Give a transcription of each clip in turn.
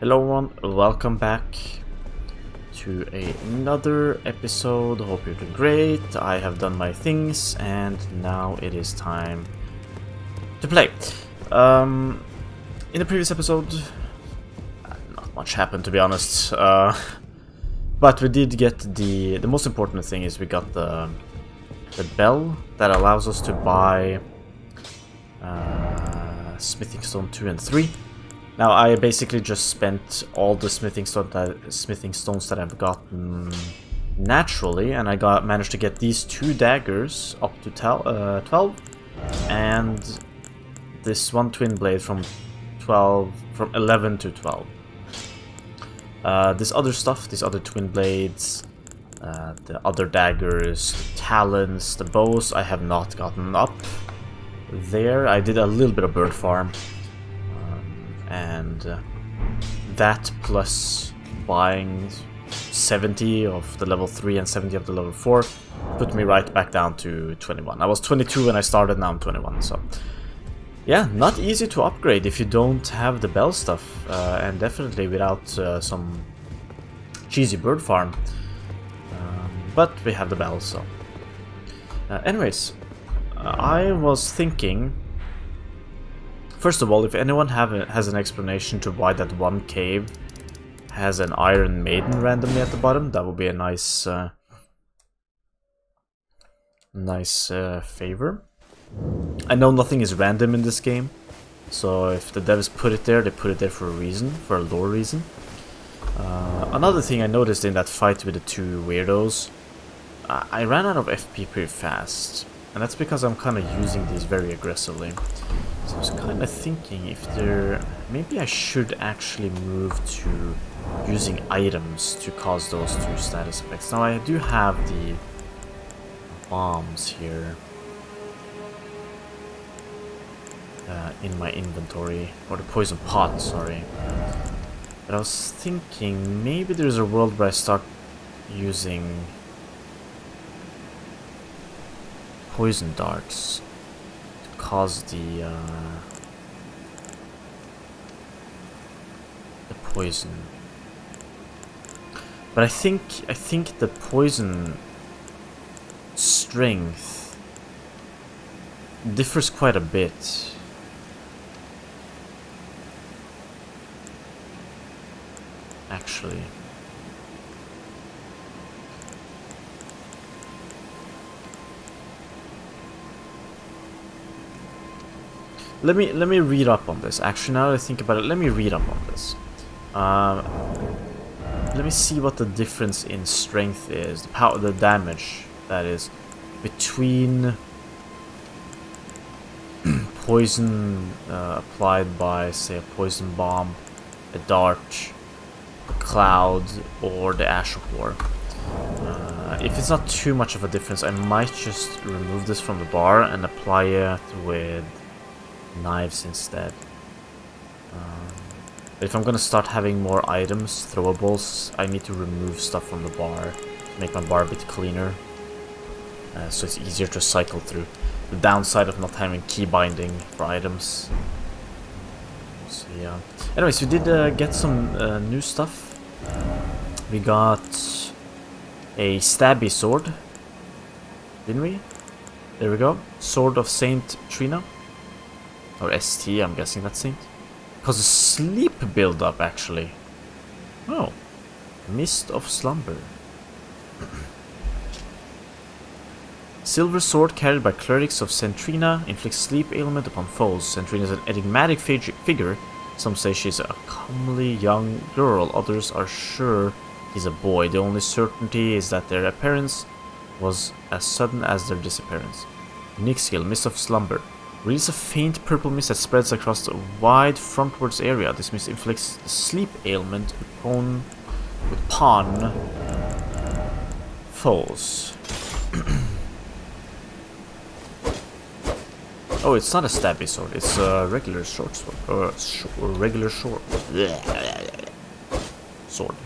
Hello everyone, welcome back to another episode. Hope you're doing great. I have done my things and now it is time to play. In the previous episode, not much happened to be honest. But we did get the most important thing is we got the bell that allows us to buy Smithing Stone 2 and 3. Now I basically just spent all the smithing stones that I've gotten naturally, and I managed to get these two daggers up to 12, and this one twin blade from 11 to 12. This other stuff, these other twin blades, the other daggers, the talons, the bows, I have not gotten up there. I did a little bit of bird farm. And that plus buying 70 of the level 3 and 70 of the level 4 put me right back down to 21. I was 22 when I started, now I'm 21. So yeah, not easy to upgrade if you don't have the bell stuff, and definitely without some cheesy bird farm. But we have the bell, so anyways, I was thinking, first of all, if anyone has an explanation to why that one cave has an Iron Maiden randomly at the bottom, that would be a nice favor. I know nothing is random in this game, so if the devs put it there, they put it there for a reason, for a lore reason. Another thing I noticed in that fight with the two weirdos, I ran out of FP pretty fast, and that's because I'm kind of using these very aggressively. So I was kind of thinking if there... maybe I should actually move to using items to cause those two status effects. Now I do have the bombs here in my inventory, or the poison pot, sorry. But I was thinking maybe there's a world where I start using poison darts. Cause the poison, but I think the poison strength differs quite a bit. Actually, Let me read up on this. Actually, now that I think about it, let me read up on this. Let me see what the difference in strength is, the power, the damage that is between poison applied by, say, a poison bomb, a dart, a cloud, or the ash of war. If it's not too much of a difference, I might just remove this from the bar and apply it with knives instead. If I'm gonna start having more items, throwables, I need to remove stuff from the bar to make my bar a bit cleaner, so it's easier to cycle through. The downside of not having key binding for items. So yeah. Anyways, we did get some new stuff. We got a stabby sword, didn't we? There we go. Sword of Saint Trina. Or ST, I'm guessing that's it. Cause a sleep buildup, actually. Oh. Mist of Slumber. Silver sword carried by clerics of Saint Trina inflicts sleep ailment upon foes. Saint Trina is an enigmatic figure. Some say she's a comely young girl, others are sure he's a boy. The only certainty is that their appearance was as sudden as their disappearance. Unique skill, Mist of Slumber. Release a faint purple mist that spreads across the wide frontwards area. This mist inflicts the sleep ailment upon foes. Oh, it's not a stabby sword. It's a regular short sword. Or regular short sword.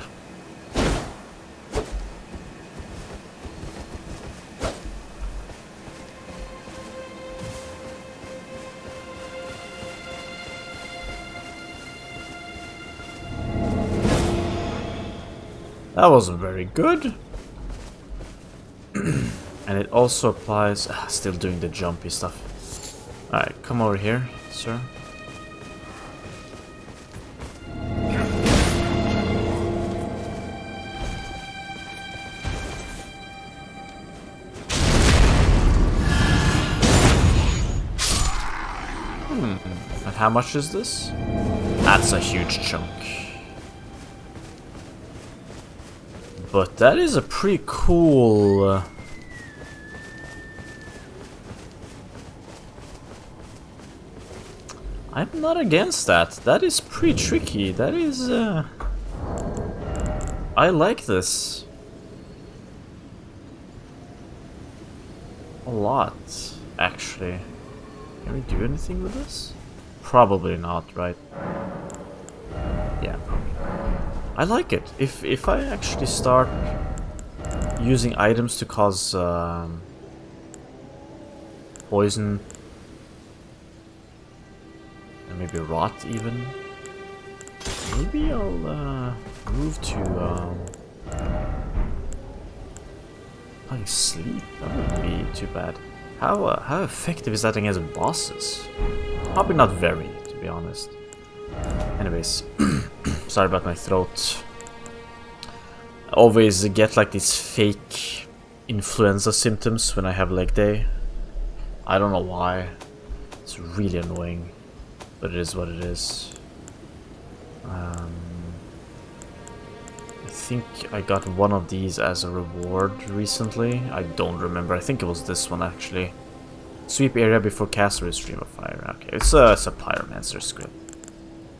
That wasn't very good. And it also applies... still doing the jumpy stuff. Alright, come over here, sir. And how much is this? That's a huge chunk. But that is a pretty cool... I'm not against that. That is pretty tricky. That is... I like this. A lot, actually. Can we do anything with this? Probably not, right? Yeah. I like it. If I actually start using items to cause poison and maybe rot even, maybe I'll move to I sleep. That wouldn't be too bad. How effective is that against bosses? Probably not very, to be honest. Anyways, sorry about my throat. I always get like these fake influenza symptoms when I have leg day. I don't know why. It's really annoying, but it is what it is. I think I got one of these as a reward recently. I don't remember. I think it was this one actually. Sweep area before caster is stream of fire. Okay, it's a pyromancer script.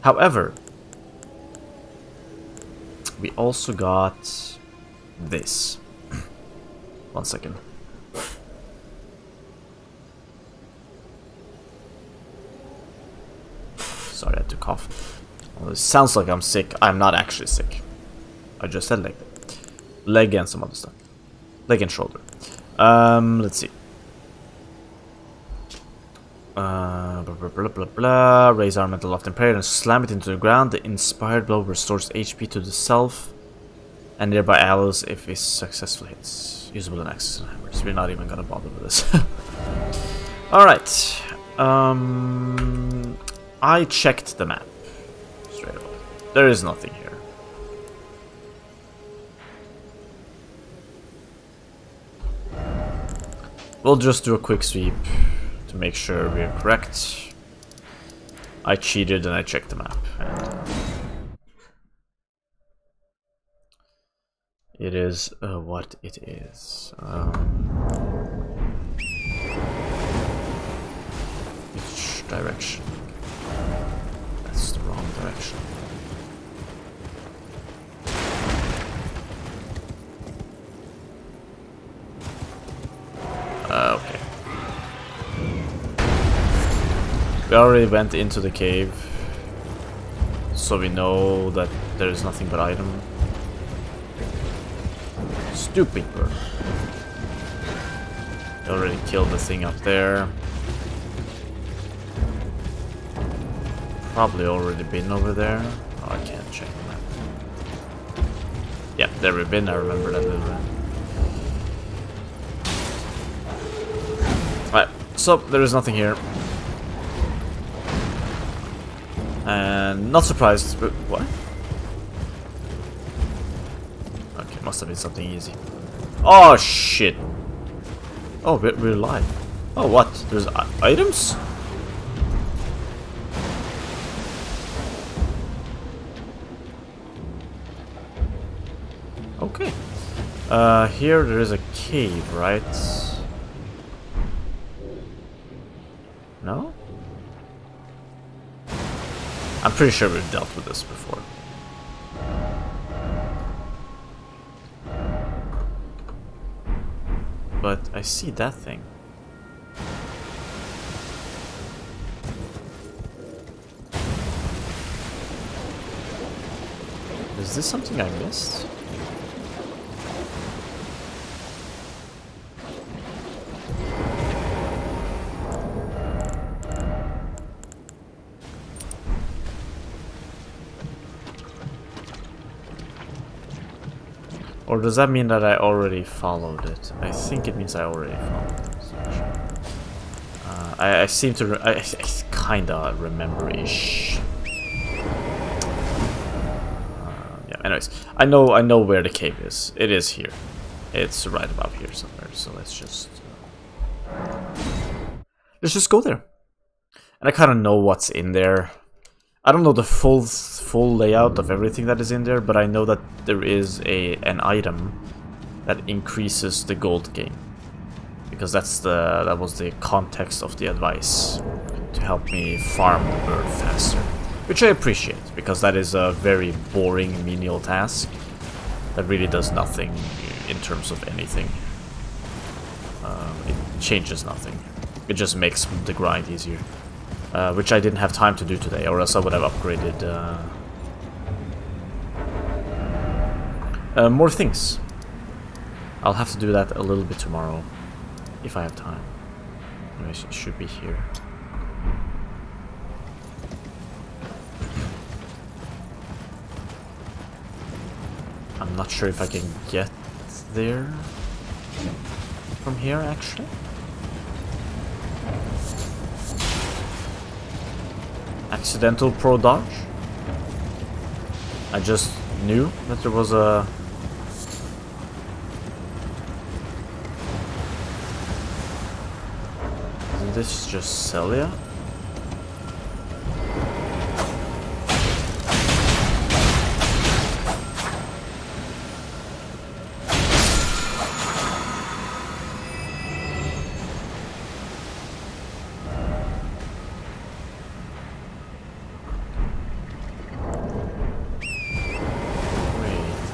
However, we also got this. 1 second. Sorry, I had to cough. Well, it sounds like I'm sick. I'm not actually sick. I just said leg. Leg and some other stuff. Leg and shoulder. Let's see. Raise our mental loft in prayer and slam it into the ground. The inspired blow restores HP to the self and nearby allies if it successfully hits. Usable in axes and hammers. We're not even gonna bother with this. Alright. I checked the map. Straight away. There is nothing here. We'll just do a quick sweep to make sure we're correct. I cheated and I checked the map. It is what it is. Which direction? That's the wrong direction. Okay. We already went into the cave, so we know that there is nothing but item. Stupid bird. We already killed the thing up there. Probably already been over there. Oh, I can't check that. Yeah, there we've been. I remember that little bit. Alright, so there is nothing here. And not surprised, but what? Okay, must have been something easy. Oh shit! Oh, we're alive. Oh, what? There's items? Okay. Here there is a cave, right? No? I'm pretty sure we've dealt with this before. But I see that thing. Is this something I missed? Or does that mean that I already followed it? I think it means I already followed it. I seem to... I kinda remember-ish. Yeah, anyways. I know where the cave is. It is here. It's right about here somewhere, so let's just... let's just go there. And I kind of know what's in there. I don't know the full layout of everything that is in there, but I know that there is an item that increases the gold gain, because that was the context of the advice to help me farm the bird faster, which I appreciate because that is a very boring menial task that really does nothing in terms of anything. It changes nothing. It just makes the grind easier. Which I didn't have time to do today, or else I would have upgraded more things. I'll have to do that a little bit tomorrow, if I have time. Anyways, it should be here. I'm not sure if I can get there from here, actually. Accidental pro dodge. I just knew that there was a... isn't this just Celia?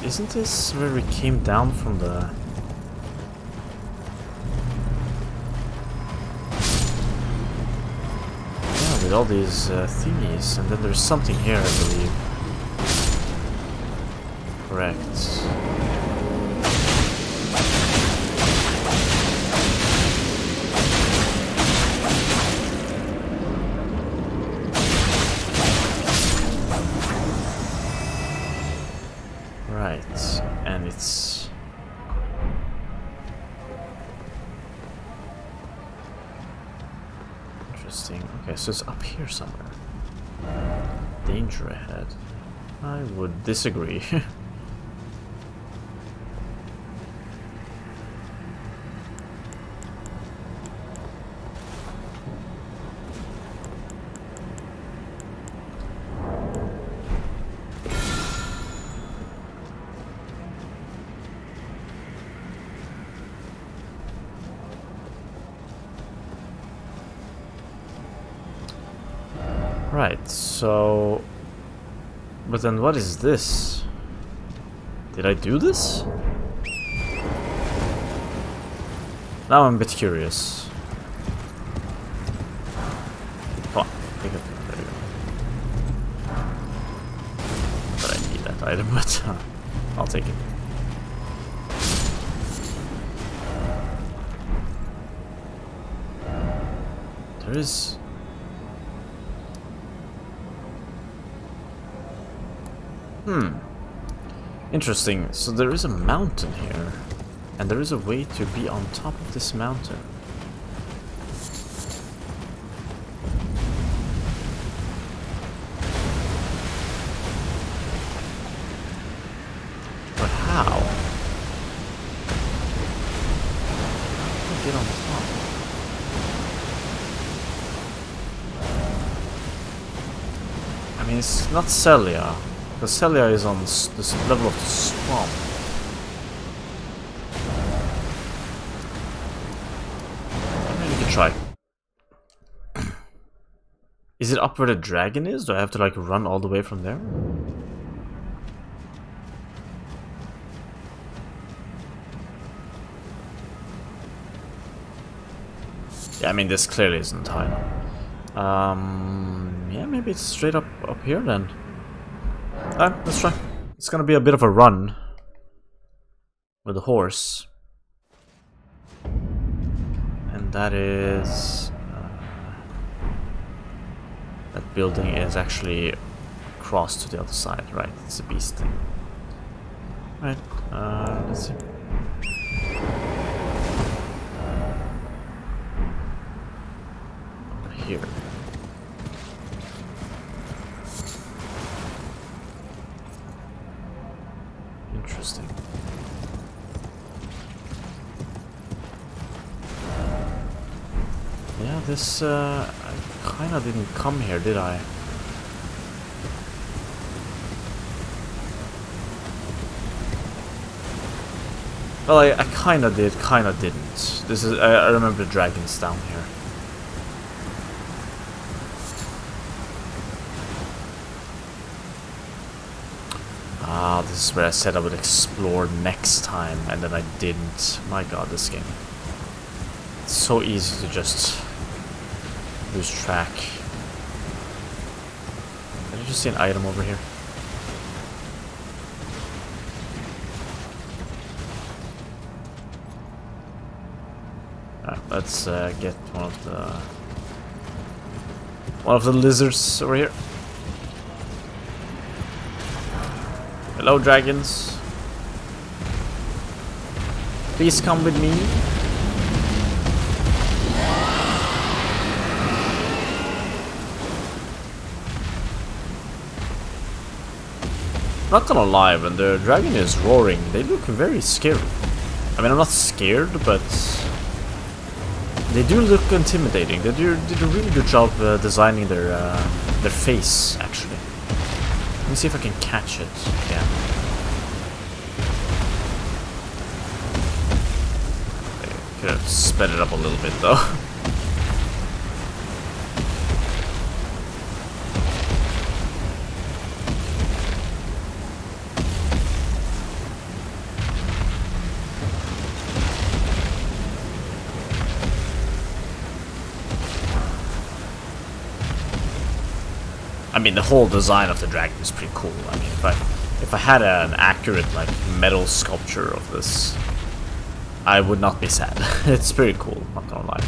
Isn't this where we came down from the... yeah, with all these thingies, and then there's something here, I believe. Correct. So it's up here somewhere. Danger ahead. I would disagree. Right, so... but then what is this? Did I do this? Now I'm a bit curious. Come on, pick up. There we go. But I need that item, but I'll take it. There is... interesting, so there is a mountain here, and there is a way to be on top of this mountain. But how? How do I get on top? I mean, it's not Celia. The Celia is on this level of the swamp. Maybe we can try. Is it up where the dragon is? Do I have to like run all the way from there? Yeah, I mean this clearly isn't high enough. Yeah, maybe it's straight up here then. Alright, let's try. It's gonna be a bit of a run with the horse, and that is that building is actually crossed to the other side, right? It's a beast thing. Right. Let's see. Over here. Interesting. Yeah, this, I kinda didn't come here, did I? Well, I kinda did, kinda didn't. This is, I remember the dragons down here. Ah, this is where I said I would explore next time, and then I didn't. My god, this game. It's so easy to just lose track. Did I just see an item over here? Let's get one of the lizards over here. Hello, dragons. Please come with me. Not gonna lie, when the dragon is roaring, they look very scary. I mean, I'm not scared, but they do look intimidating. They did a really good job designing their face, actually. Let me see if I can catch it. Yeah. I could have sped it up a little bit, though. I mean, the whole design of the dragon is pretty cool. I mean, if I had an accurate, like, metal sculpture of this, I would not be sad. It's pretty cool, not gonna lie.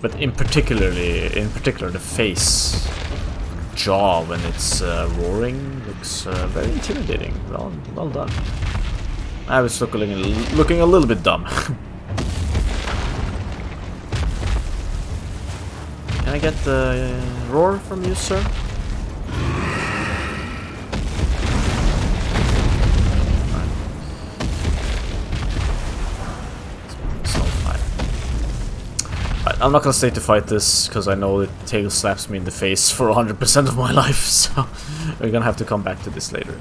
But in particular, the face, jaw when it's roaring looks very intimidating. Well done. I was looking a little bit dumb. Can I get the roar from you, sir? Alright. Alright, I'm not gonna stay to fight this, because I know it tail slaps me in the face for 100% of my life, so we're gonna have to come back to this later.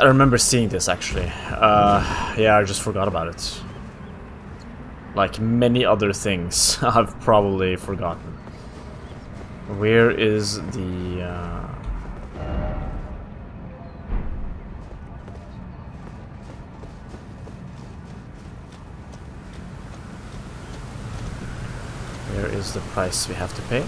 I remember seeing this, actually. Yeah, I just forgot about it. Like many other things, I've probably forgotten. Where is the... Where is the price we have to pay?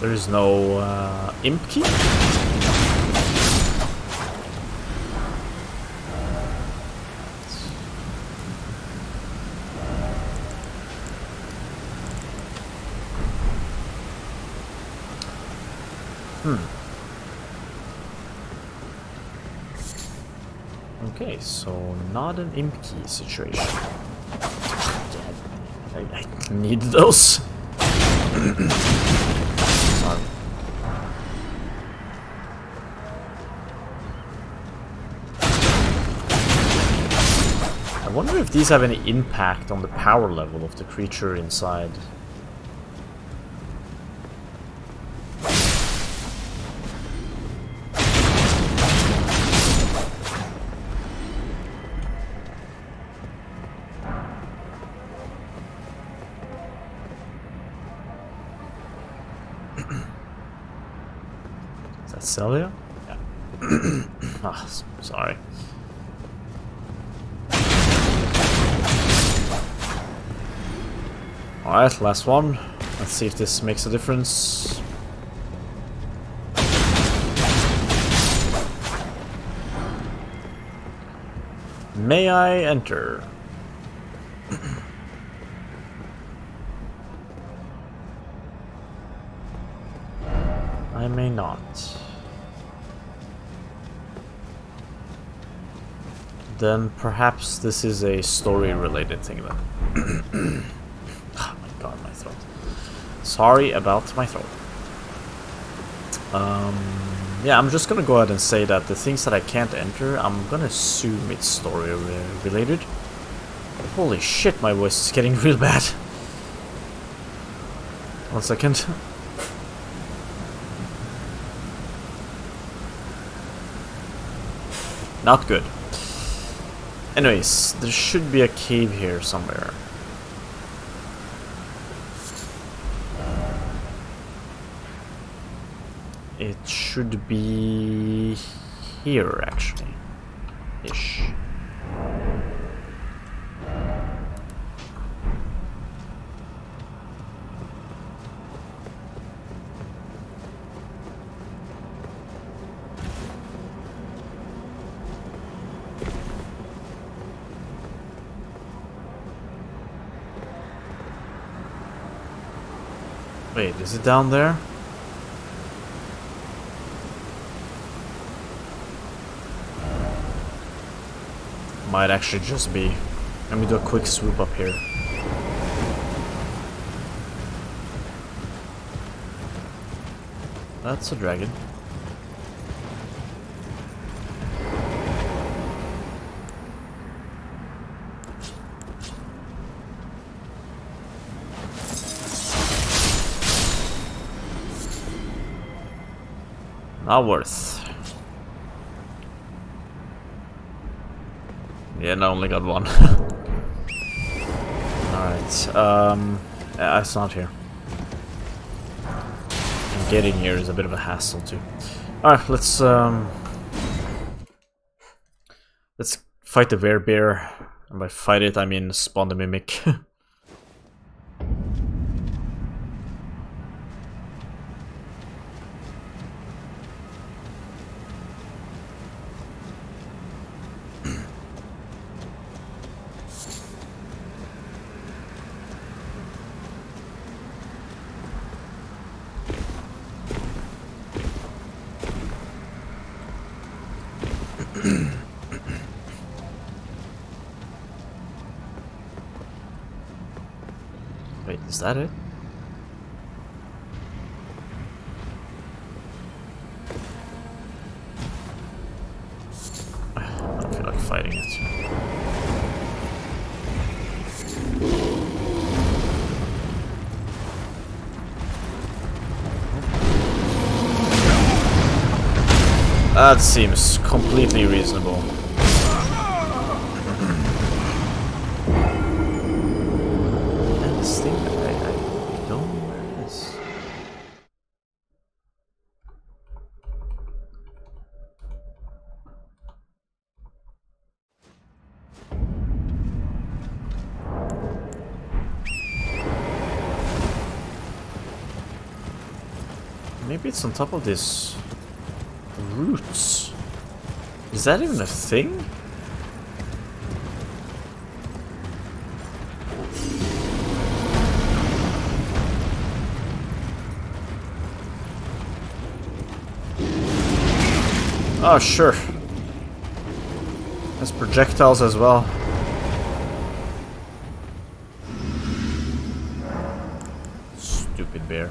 There is no imp key? Okay, so not an imp key situation. I need those. I wonder if these have any impact on the power level of the creature inside. Is that Celia? Yeah. Ah, oh, sorry. Alright, last one. Let's see if this makes a difference. May I enter? I may not. Then perhaps this is a story-related thing then. Sorry about my throat. Yeah, I'm just gonna go ahead and say that the things that I can't enter, I'm gonna assume it's story related. Holy shit, my voice is getting real bad. One second. Not good. Anyways, there should be a cave here somewhere. It should be here, actually. Ish. Wait, is it down there? Might actually just be. Let me do a quick swoop up here. That's a dragon. Not worth. Yeah, I only got one. Alright, it's not here. And getting here is a bit of a hassle too. Alright, let's fight the werebear. And by fight it, I mean spawn the mimic. Is that it? I don't feel like fighting it. That seems completely reasonable. Maybe it's on top of this roots. Is that even a thing? Oh, sure. There's projectiles as well. Stupid bear.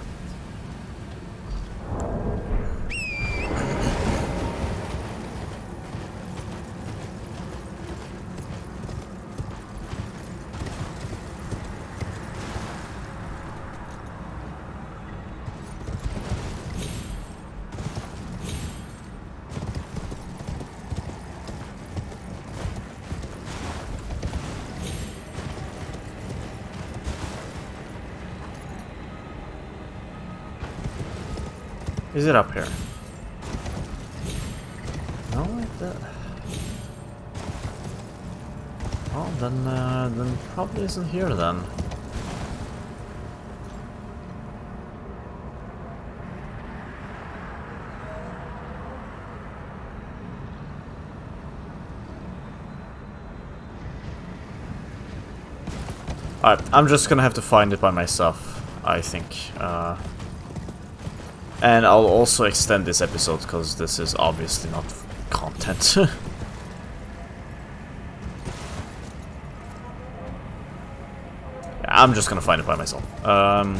Is it up here? No, it oh, then probably isn't here then. Alright, I'm just gonna have to find it by myself, I think. And I'll also extend this episode, because this is obviously not content. I'm just gonna find it by myself. That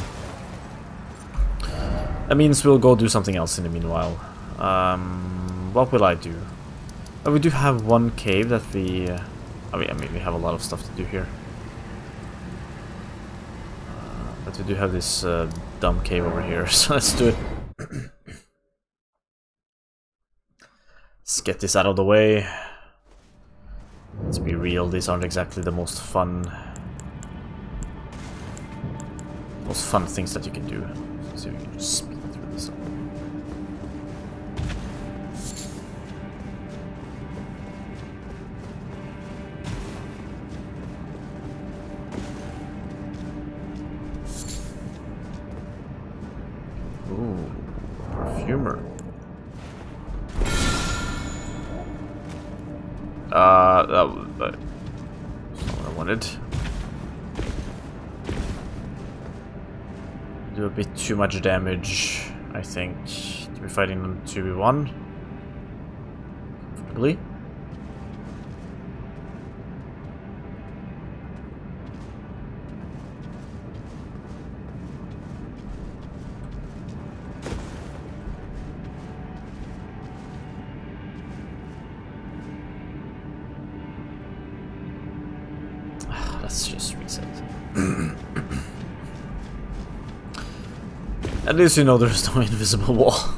means we'll go do something else in the meanwhile. What will I do? Oh, we do have one cave that we... I mean, we have a lot of stuff to do here. But we do have this dumb cave over here, so let's do it. Let's get this out of the way. Let's be real, these aren't exactly the most fun things that you can do. Let's see if we can just speed through this one. Ooh, perfumer. That was not what I wanted. Do a bit too much damage, I think. We're fighting them 2v1. Probably. Let's just reset. At least you know there's no invisible wall.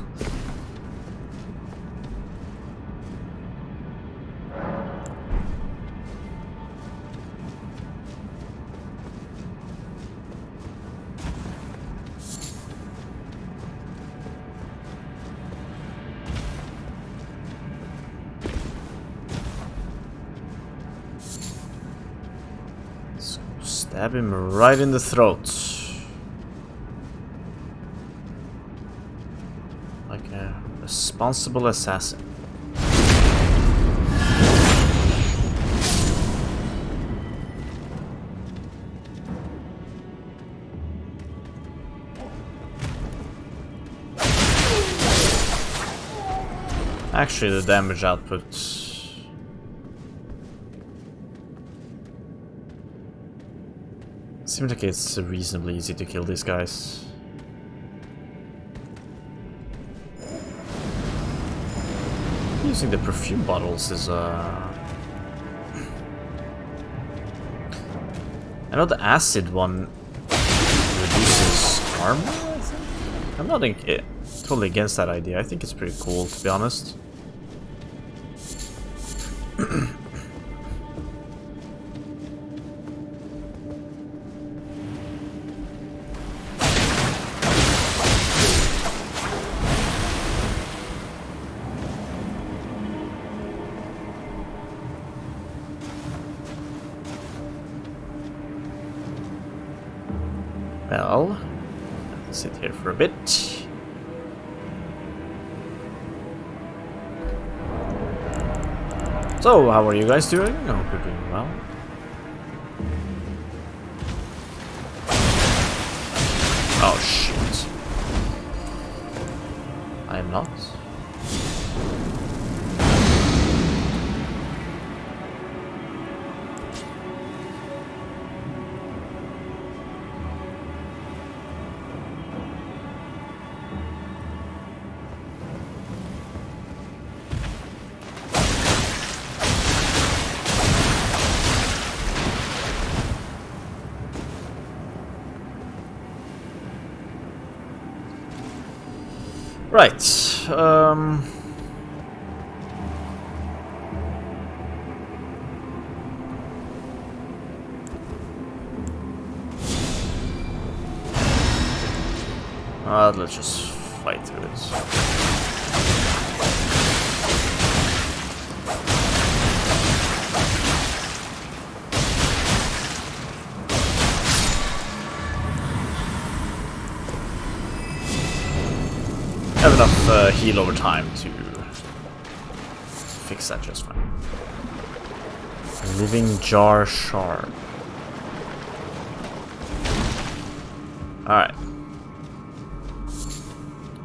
So stab him right in the throat. Responsible assassin. Actually, the damage output. Seems like it's reasonably easy to kill these guys. Using the perfume bottles is I know the acid one reduces armor, I think? I'm not totally against that idea. I think it's pretty cool, to be honest. Well, sit here for a bit. So, how are you guys doing? I hope you're doing well. Oh shit! I am not. Right, let's just fight through this. Have enough heal over time to fix that just fine. Living jar shard. Alright.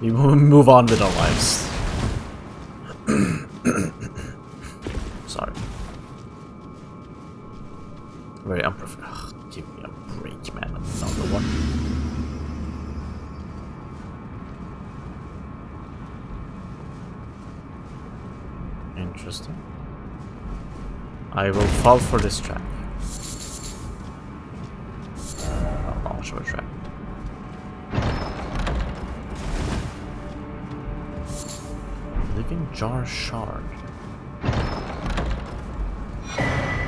We move on with our lives. Sorry. Very unprofessional. Give me a break, man. I'm not the one. Interesting. I will fall for this trap. I'll launch a trap. Living jar shard.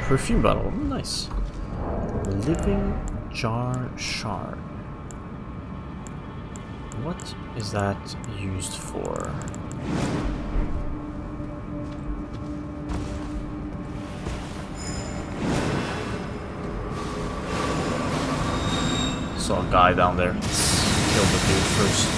Perfume bottle. Nice. Living jar shard. What is that used for? Saw a guy down there. Let's kill the dude first.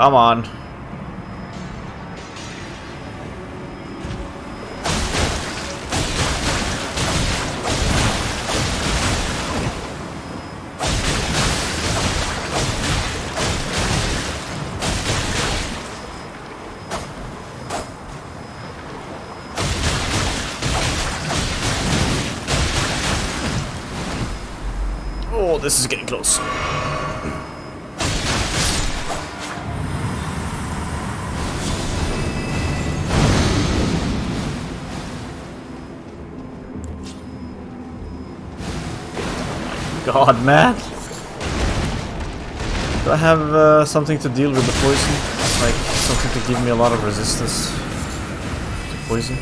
Come on. Oh, this is getting close. God, man! Do I have something to deal with the poison? Like, something to give me a lot of resistance to poison?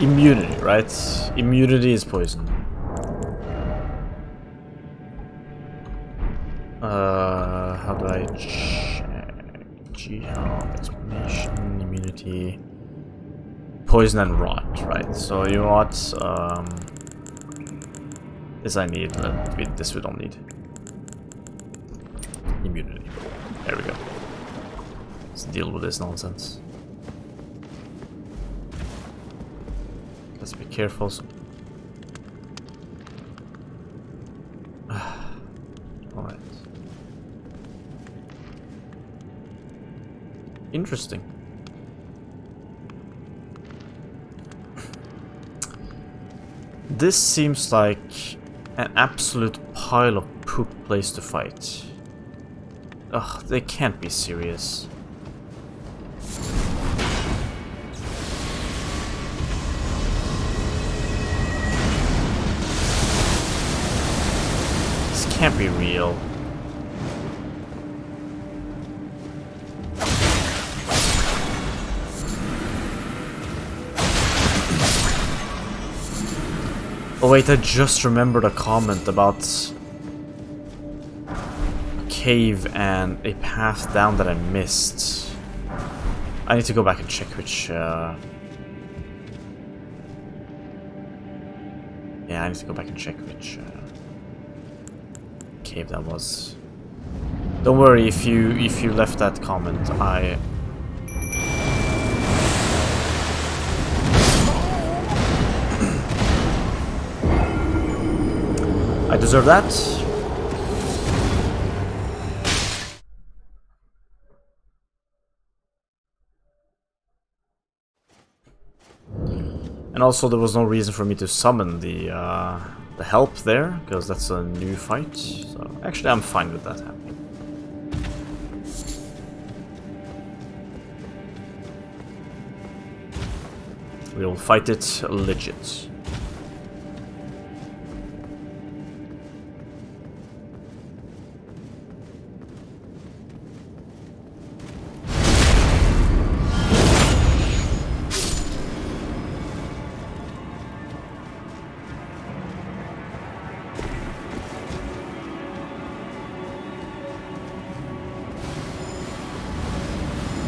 Immunity, right? Immunity is poison. How do I check? G-health, explanation, immunity... Poison and rot, right? So you know what? This I need, but this we don't need. Immunity. There we go. Let's deal with this nonsense. Let's be careful. Alright. Interesting. This seems like an absolute pile of poop place to fight. Ugh, they can't be serious. This can't be real. Oh wait, I just remembered a comment about a cave and a path down that I missed. I need to go back and check which... Yeah, I need to go back and check which cave that was. Don't worry, if you left that comment, I... I deserve that. And also there was no reason for me to summon the help there, because that's a new fight. So actually I'm fine with that happening. We'll fight it legit.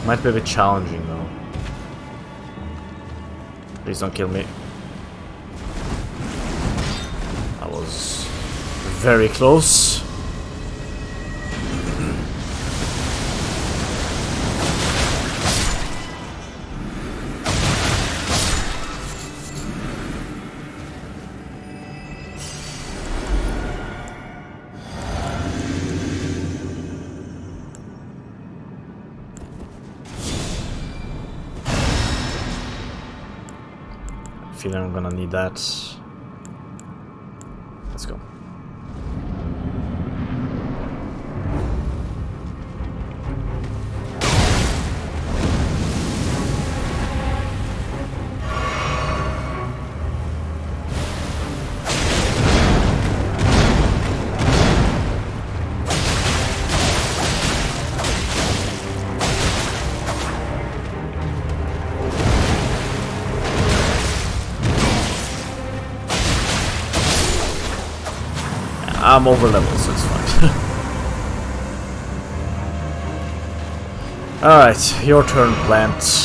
Might be a bit challenging though. Please don't kill me. That was very close. I'm gonna need that. Let's go. I'm over level, so it's fine. Alright, your turn, plant.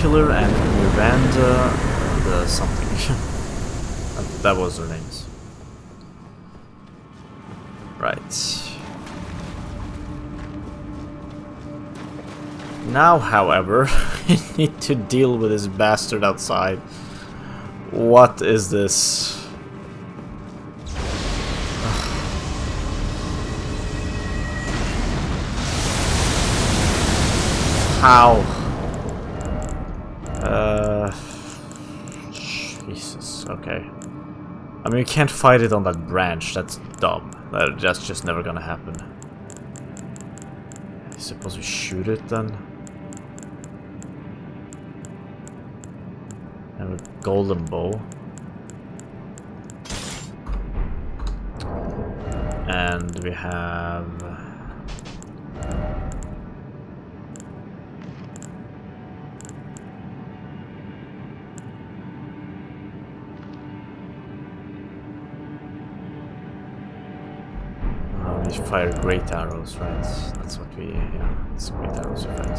Killer and Miranda and something. That was their names. Right. Now, however, I need to deal with this bastard outside. What is this? How? Jesus, okay. I mean, you can't fight it on that branch, that's dumb. That's just never gonna happen. I suppose we shoot it then? And a golden bow. And we have... fire great arrows, right? That's what we... yeah, it's great arrows, right?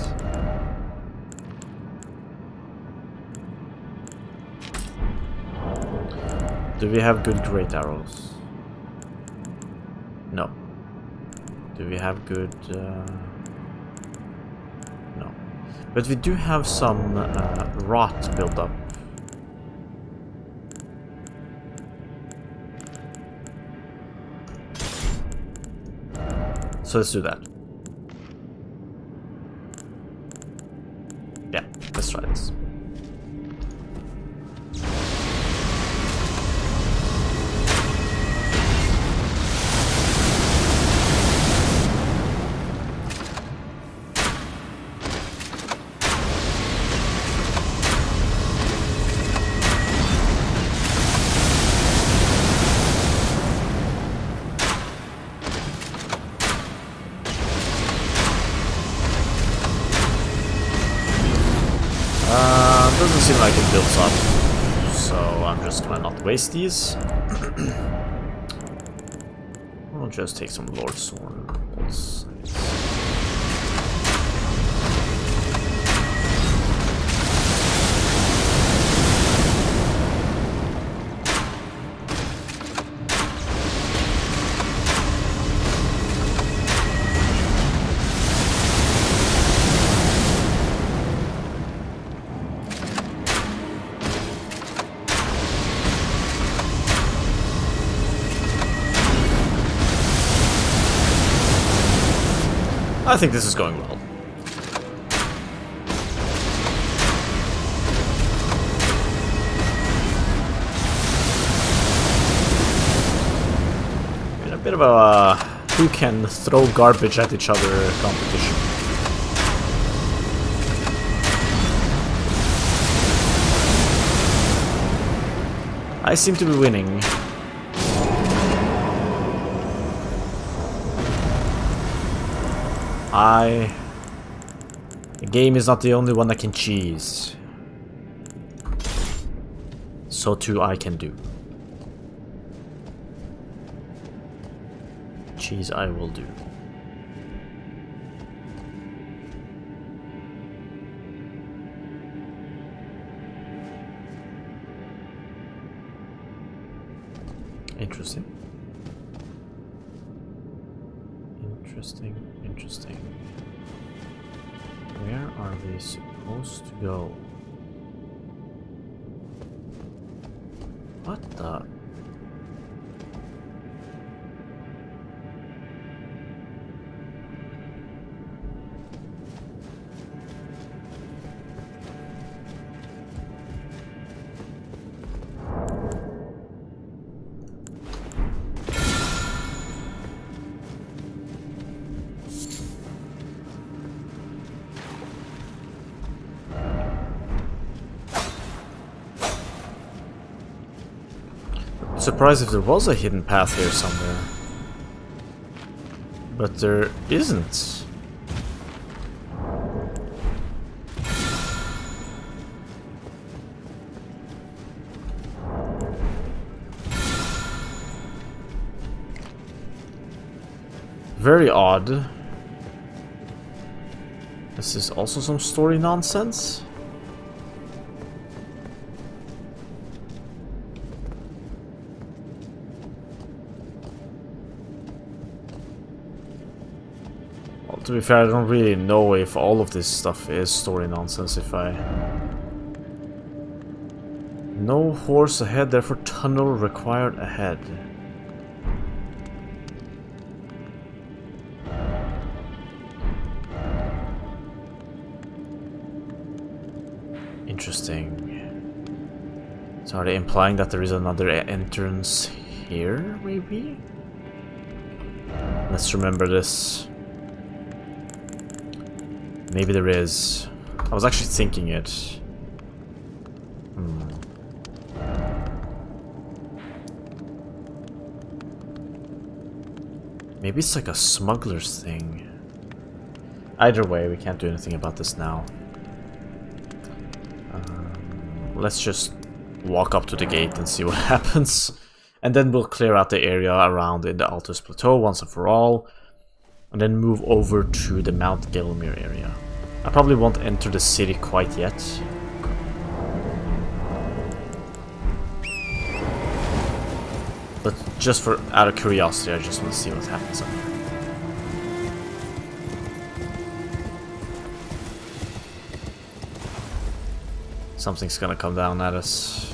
Do we have good great arrows? No. Do we have good... no. But we do have some rot built up. So let's do that. Yeah, let's try this. Doesn't seem like it builds up, so I'm just gonna not waste these. I'll just take some Lord's Horn. I think this is going well. A bit of a who can throw garbage at each other competition. I seem to be winning. The game is not the only one that can cheese. So too I can do. Cheese I will do. Interesting. Interesting. Where are we supposed to go? What the? Surprised if there was a hidden path here somewhere, but there isn't. Very odd. Is this also some story nonsense? To be fair, I don't really know if all of this stuff is story nonsense. If I... No horse ahead, therefore tunnel required ahead. Interesting. So are they implying that there is another entrance here, maybe? Let's remember this. Maybe there is. I was actually thinking it. Maybe it's like a smuggler's thing. Either way, we can't do anything about this now. Let's just walk up to the gate and see what happens. And then we'll clear out the area around in the Altus Plateau once and for all. And then move over to the Mount Gelmir area. I probably won't enter the city quite yet. But just for out of curiosity, I just want to see what happens up here. Something's gonna come down at us.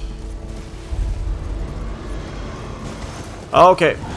Okay.